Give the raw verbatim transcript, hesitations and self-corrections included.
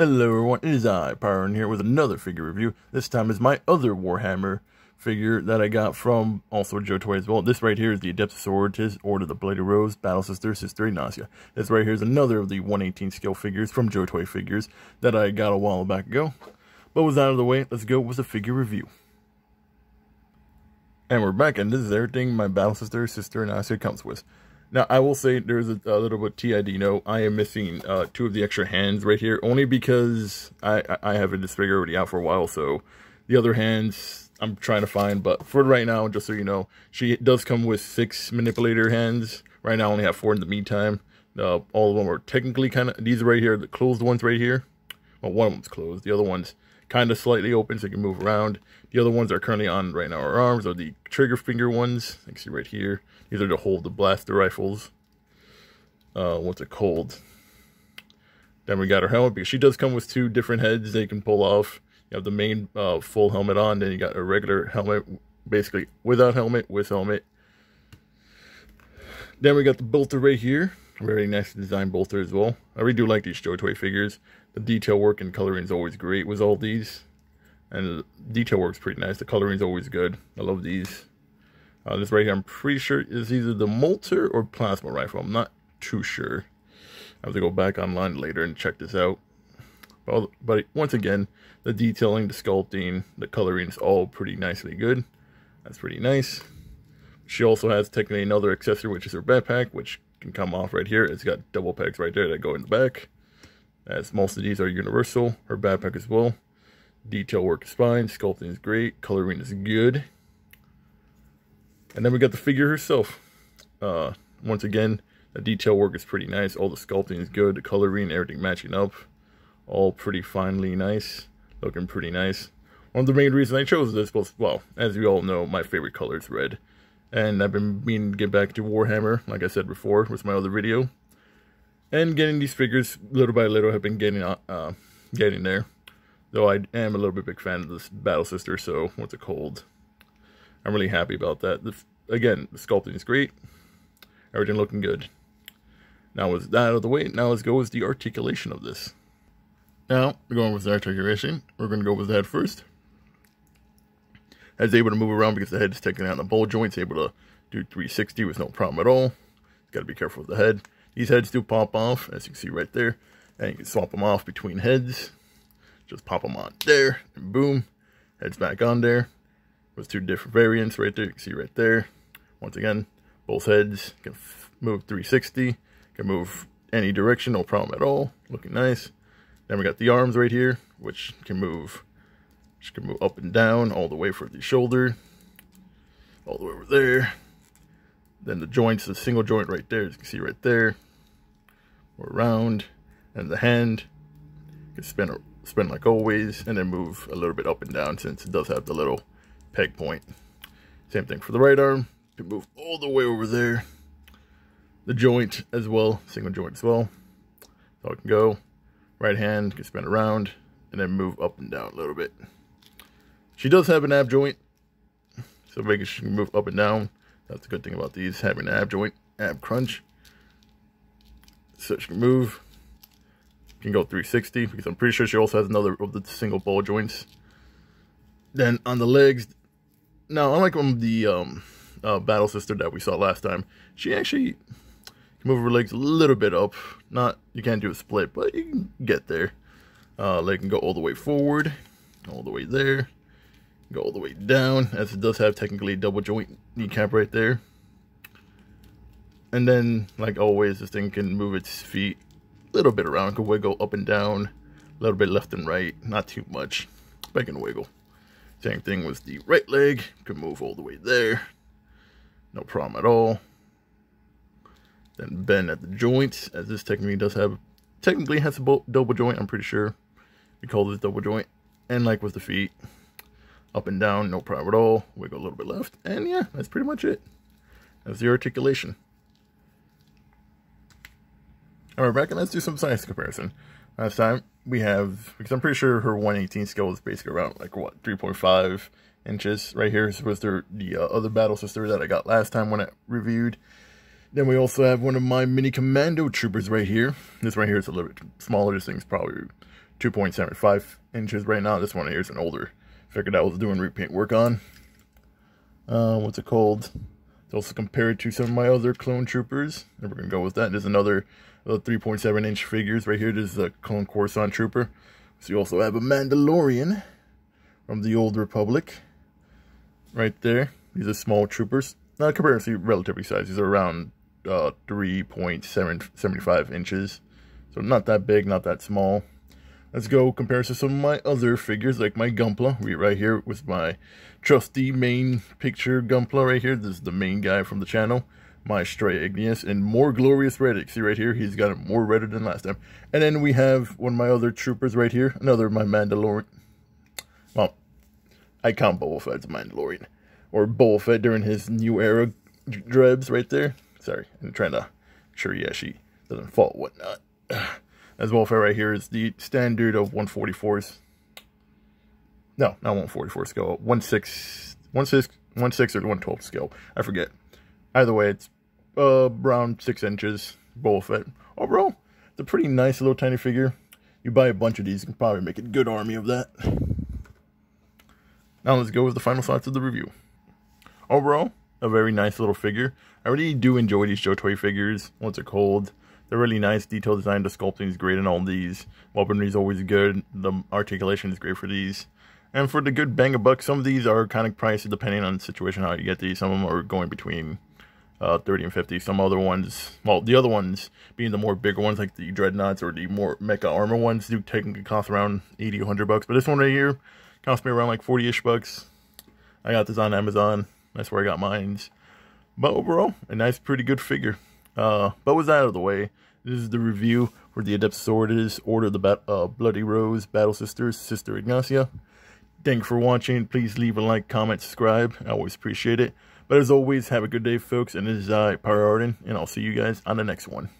Hello everyone, it is I, Pyron, here with another figure review. This time is my other Warhammer figure that I got from also Joe Toy as well. This right here is the Adeptus Sororitas, Order of the Bloody Rose, Battle Sister, Sister Ignacia. This right here is another of the one eighteen scale figures from Joe Toy figures that I got a while back ago. But with that out of the way, let's go with the figure review. And we're back, and this is everything my Battle Sister, Sister Ignacia comes with. Now, I will say there's a, a little bit T I D note. I am missing uh, two of the extra hands right here, only because I, I have this figure already out for a while, so the other hands I'm trying to find. But for right now, just so you know, she does come with six manipulator hands. Right now, I only have four in the meantime. Uh, all of them are technically kind of, these right here, the closed ones right here. Well, one of them's closed. The other one's kind of slightly open so you can move around. The other ones that are currently on right now are arms, or the trigger finger ones. You can see right here. These are to hold the blaster rifles. Uh, what's it called? Then we got her helmet, because she does come with two different heads that you can pull off. You have the main uh, full helmet on, then you got a regular helmet, basically without helmet, with helmet. Then we got the bolter right here. Very nice design bolter as well. I really do like these Joytoy figures. The detail work and coloring is always great with all these. And the detail work's pretty nice. The coloring is always good. I love these. Uh, this right here, I'm pretty sure is either the Moltor or Plasma Rifle. I'm not too sure. I have to go back online later and check this out. But, but once again, the detailing, the sculpting, the coloring is all pretty nicely good. That's pretty nice. She also has technically another accessory, which is her backpack, which can come off right here. It's got double pegs right there that go in the back. As most of these are universal, her backpack as well. Detail work is fine, sculpting is great, coloring is good. And then we got the figure herself. Uh, once again, the detail work is pretty nice. All the sculpting is good. The coloring, everything matching up. All pretty finely nice. Looking pretty nice. One of the main reasons I chose this was, well, as you all know, my favorite color is red. And I've been meaning to get back to Warhammer, like I said before, with my other video. And getting these figures, little by little, have been getting uh, getting there. Though I am a little bit big fan of this Battle Sister, so what's it called? I'm really happy about that. The, again, the sculpting is great. Everything looking good. Now with that out of the way, now let's go with the articulation of this. Now, we're going with the articulation. We're going to go with the head first. Head's able to move around because the head is taken out in the ball joint. It's able to do three sixty with no problem at all. Got to be careful with the head. These heads do pop off, as you can see right there. And you can swap them off between heads. Just pop them on there, and boom. Head's back on there. With two different variants right there, you can see right there. Once again, both heads can move three sixty, can move any direction, no problem at all. Looking nice. Then we got the arms right here, which can move, which can move up and down, all the way for the shoulder, all the way over there. Then the joints, the single joint right there, as you can see right there, or around, and the hand can spin, spin like always, and then move a little bit up and down since it does have the little peg point. Same thing for the right arm. Can move all the way over there. The joint as well, single joint as well. So it can go. Right hand can spin around and then move up and down a little bit. She does have an ab joint, so making sure she can move up and down. That's a good thing about these, having an ab joint, ab crunch. So she can move. Can go three sixty, because I'm pretty sure she also has another of the single ball joints. Then on the legs. Now, unlike on the um, uh, Battle Sister that we saw last time, she actually can move her legs a little bit up. Not, you can't do a split, but you can get there. Uh, leg can go all the way forward, all the way there, go all the way down, as it does have technically a double joint kneecap right there. And then, like always, this thing can move its feet a little bit around. It can wiggle up and down, a little bit left and right, not too much, but it can wiggle. Same thing with the right leg. Can move all the way there. No problem at all. Then bend at the joints, as this technically does have, technically has a double joint, I'm pretty sure. We call this double joint. And like with the feet, up and down, no problem at all. Wiggle a little bit left. And yeah, that's pretty much it. That's the articulation. Alright, back, and let's do some size comparison. Last time we have, because I'm pretty sure her one eighteen scale is basically around like what, three point five inches right here. This was the, the uh, other Battle Sister that I got last time when I reviewed. Then we also have one of my mini commando troopers right here. This right here is a little bit smaller. This thing's probably two point seven five inches right now. This one here is an older. Figured I was doing repaint work on. Uh, what's it called? It's also compared to some of my other clone troopers. And we're going to go with that. There's another three point seven inch figures right here. This is a clone Coruscant trooper. So you also have a Mandalorian from the Old Republic. Right there. These are small troopers. Now, compared to relatively size, these are around uh, three point seven seven five inches. So not that big, not that small. Let's go compare to some of my other figures, like my Gunpla. We right here with my trusty main picture Gunpla right here. This is the main guy from the channel. My Stray Igneous and more glorious Redic. See right here, he's got it more redded than last time. And then we have one of my other troopers right here. Another my Mandalorian. Well, I count Boba Fett as Mandalorian. Or Boba Fett during his new era drebs right there. Sorry, I'm trying to make sure yeah, she doesn't fall whatnot. As well, right here is the standard of one forty-fours. No, not one forty-four scale. one six, one six, one six or one twelve scale. I forget. Either way, it's uh, around six inches. Boba Fett. Overall, it's a pretty nice little tiny figure. You buy a bunch of these, you can probably make a good army of that. Now let's go with the final thoughts of the review. Overall, a very nice little figure. I really do enjoy these Joe Toy figures. What's it called? They're really nice, detailed design, the sculpting is great in all these. Weaponry is always good, the articulation is great for these. And for the good bang a buck, some of these are kind of pricey depending on the situation, how you get these. Some of them are going between uh, thirty and fifty. Some other ones, well, the other ones being the more bigger ones, like the Dreadnoughts or the more mecha armor ones, do technically cost around eighty, a hundred bucks. But this one right here cost me around like forty-ish bucks. I got this on Amazon. That's where I got mine. But overall, a nice, pretty good figure. Uh, but with that out of the way, this is the review for the Adeptus Sororitas, Order of the ba uh, Bloody Rose, Battle Sisters, Sister Ignacia. Thank you for watching. Please leave a like, comment, subscribe. I always appreciate it. But as always, have a good day, folks. And this is I, Pyro Arden, and I'll see you guys on the next one.